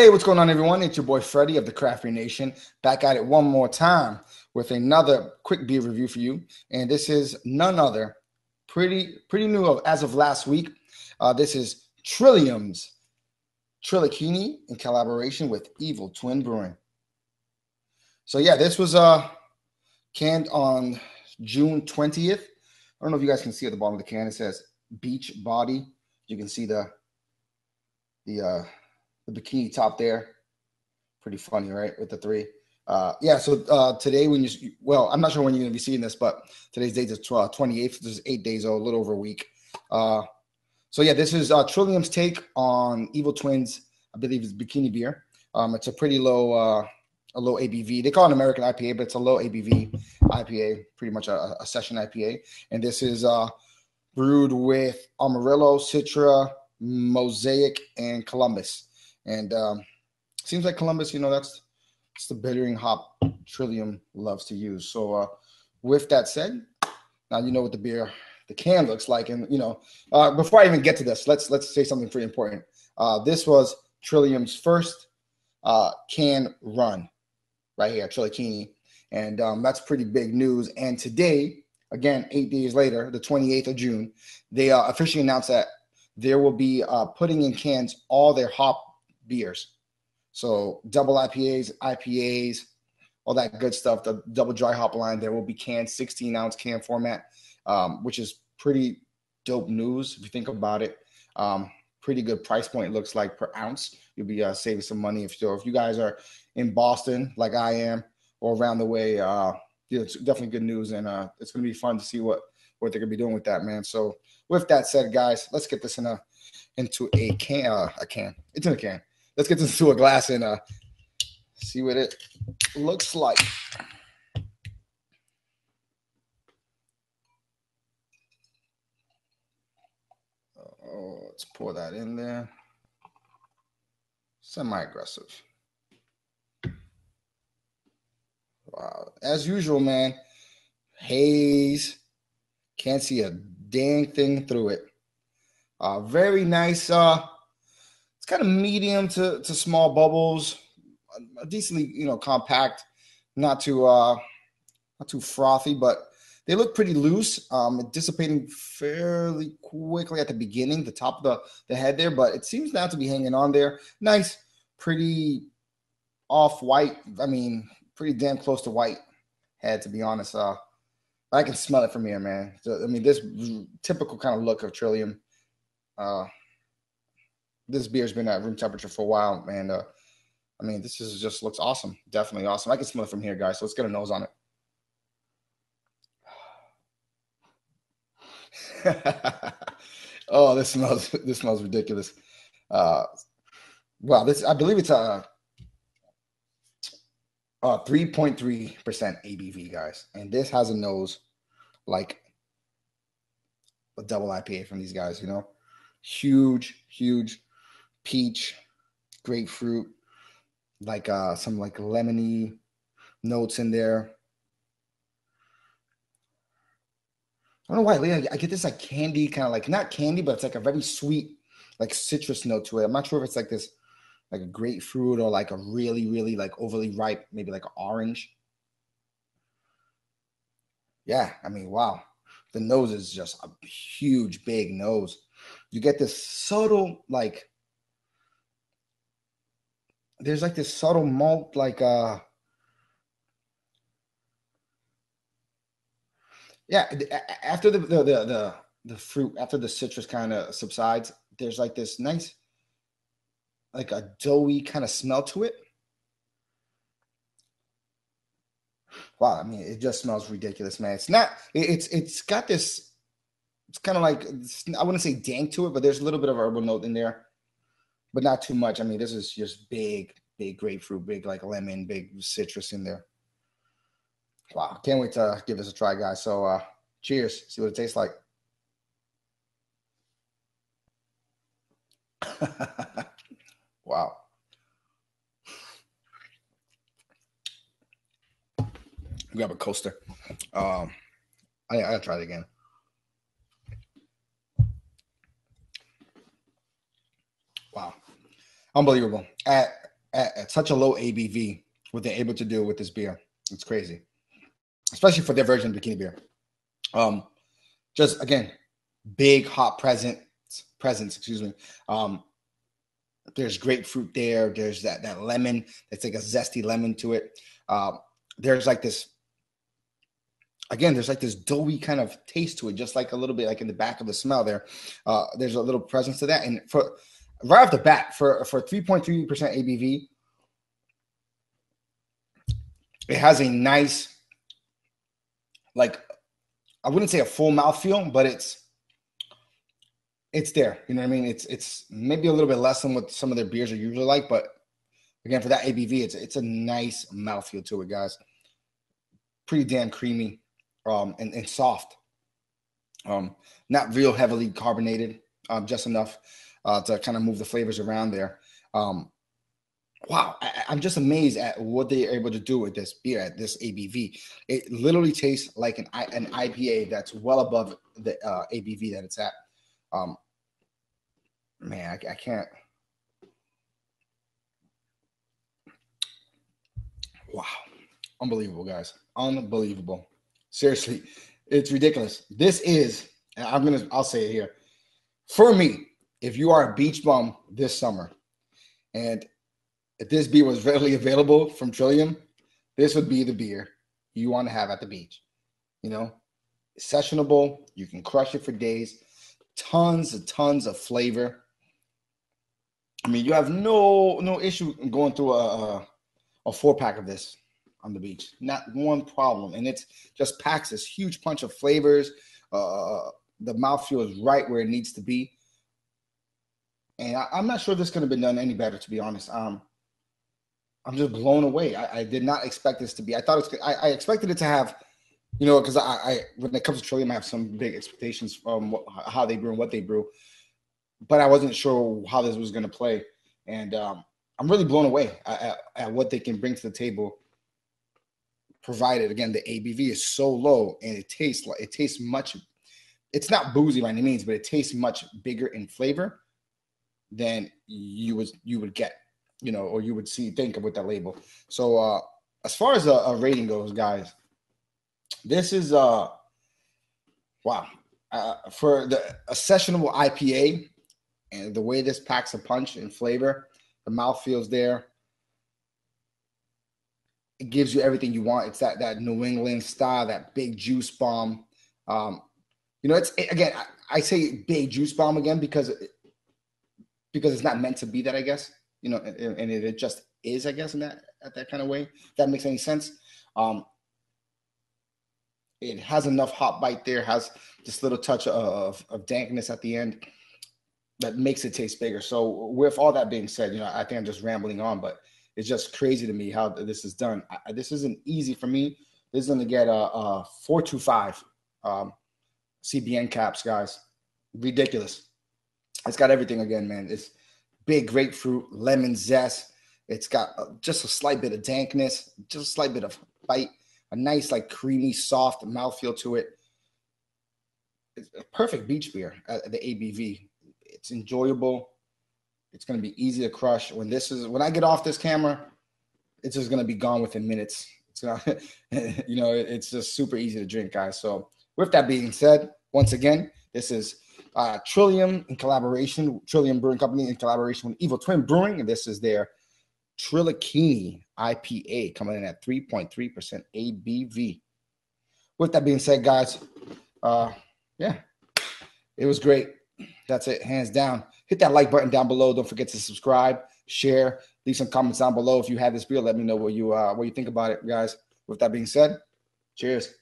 Hey, what's going on, everyone? It's your boy Freddy of the Craft Beer Nation, back at it one more time with another quick beer review for you. And this is none other, pretty new as of last week. This is Trillium's Trillikini in collaboration with Evil Twin Brewing. So yeah, this was canned on June 20th. I don't know if you guys can see at the bottom of the can. It says Beach Body. You can see the bikini top there. Pretty funny, right? With the three. Yeah, so today when you, well, I'm not sure when you're going to be seeing this, but today's date is 28th. This is 8 days old, a little over a week. So yeah, this is Trillium's take on Evil Twin's, I believe it's bikini beer. It's a pretty low, a low ABV. They call it an American IPA, but it's a low ABV IPA, pretty much a session IPA. And this is brewed with Amarillo, Citra, Mosaic, and Columbus. And seems like Columbus, you know, that's the bittering hop Trillium loves to use. So with that said, now you know what the beer, the can looks like. And, you know, before I even get to this, let's say something pretty important. This was Trillium's first can run right here, Trillikini. And that's pretty big news. And today, again, 8 days later, the 28th of June, they officially announced that there will be putting in cans all their hop beers. So double IPAs, IPAs, all that good stuff, the double dry hop line. There will be canned 16-ounce can format, which is pretty dope news if you think about it. Pretty good price point, it looks like, per ounce. You'll be saving some money. If you guys are in Boston like I am or around the way, yeah, it's definitely good news. And it's going to be fun to see what they're going to be doing with that, man. So with that said, guys, let's get this in a can. It's in a can. Let's get this into a glass and see what it looks like. Oh, let's pour that in there. Semi-aggressive. Wow. As usual, man. Haze. Can't see a dang thing through it. Very nice. It's kind of medium to small bubbles, decently, you know, compact, not too frothy, but they look pretty loose. Dissipating fairly quickly at the beginning, the top of the head there, but it seems not to be hanging on there. Nice, pretty off-white. I mean, pretty damn close to white head, to be honest. I can smell it from here, man. So, I mean, this typical kind of look of Trillium. This beer's been at room temperature for a while, man. I mean, this is just looks awesome. Definitely awesome. I can smell it from here, guys. So let's get a nose on it. Oh, this smells ridiculous. Wow, this, I believe it's a 3.3% ABV, guys. And this has a nose like a double IPA from these guys, you know? Huge peach, grapefruit, like some like lemony notes in there. I don't know why lately I get this like candy, kind of like not candy, but it's like a very sweet like citrus note to it. I'm not sure if it's like this like a grapefruit or like a really like overly ripe, maybe like an orange. Yeah, I mean, wow. The nose is just a huge, big nose. You get this subtle, like, there's like this subtle malt, like, yeah, after the fruit, after the citrus kind of subsides, there's like this nice, like a doughy kind of smell to it. Wow, I mean, it just smells ridiculous, man. It's got this, it's kind of like, I wouldn't say dank to it, but there's a little bit of herbal note in there, but not too much. I mean, this is just big grapefruit, big like lemon, big citrus in there. Wow, can't wait to give this a try, guys. So cheers, see what it tastes like. Wow. Grab a coaster. I'll try it again. Wow, unbelievable. At at such a low ABV, what they're able to do with this beer. It's crazy, especially for their version of bikini beer. Just again, big hot presence, excuse me. There's grapefruit there. There's that lemon. That's like a zesty lemon to it. There's like this, again, there's like this doughy kind of taste to it, just like a little bit like in the back of the smell there. There's a little presence to that. And for right off the bat, for 3.3% ABV, it has a nice, like, I wouldn't say a full mouthfeel, but it's there. You know what I mean? It's maybe a little bit less than what some of their beers are usually like, but again, for that ABV, it's a nice mouthfeel to it, guys. Pretty damn creamy, and soft. Not real heavily carbonated, just enough to kind of move the flavors around there. Wow, I'm just amazed at what they are able to do with this beer at this ABV. It literally tastes like an IPA that's well above the ABV that it's at. Man, I can't. Wow. Unbelievable, guys. Unbelievable. Seriously, it's ridiculous. This is, and I'll say it here. For me, if you are a beach bum this summer and if this beer was readily available from Trillium, this would be the beer you want to have at the beach. You know, sessionable. You can crush it for days. Tons and tons of flavor. I mean, you have no issue going through a 4-pack of this on the beach. Not one problem. And it just packs this huge punch of flavors. The mouthfeel is right where it needs to be. And I'm not sure this could have been done any better, to be honest. I'm just blown away. I did not expect this to be. I expected it to have, you know, because I when it comes to Trillium, I have some big expectations from how they brew and what they brew, but I wasn't sure how this was going to play. And I'm really blown away at what they can bring to the table. Provided, again, the ABV is so low and it tastes much. It's not boozy by any means, but it tastes much bigger in flavor than you would get. You know, or you would think of with that label. So as far as a rating goes, guys, this is wow. For a sessionable IPA and the way this packs a punch in flavor, the mouthfeel's there. It gives you everything you want. It's that New England style, that big juice bomb. You know, again, I say big juice bomb again because it's not meant to be that, I guess. You know, and it just is, I guess, in that kind of way, if that makes any sense. It has enough hot bite there, has this little touch of dankness at the end that makes it taste bigger. So with all that being said, you know, I think I'm just rambling on, but it's just crazy to me how this is done. This isn't easy for me. This is going to get a 425 CBN caps, guys. Ridiculous. It's got everything again, man. It's big grapefruit, lemon zest. It's got just a slight bit of dankness, just a slight bit of bite, a nice, like, creamy, soft mouthfeel to it. It's a perfect beach beer at the ABV. It's enjoyable. It's going to be easy to crush. When I get off this camera, it's just going to be gone within minutes. It's gonna, you know, it's just super easy to drink, guys. So with that being said, once again, this is Trillium Brewing Company in collaboration with Evil Twin Brewing, and this is their Trillikini IPA coming in at 3.3% ABV. With that being said, guys, yeah, it was great. That's it, hands down. Hit that like button down below. Don't forget to subscribe, share, leave some comments down below if you had this beer. Let me know what you think about it, guys. With that being said, cheers.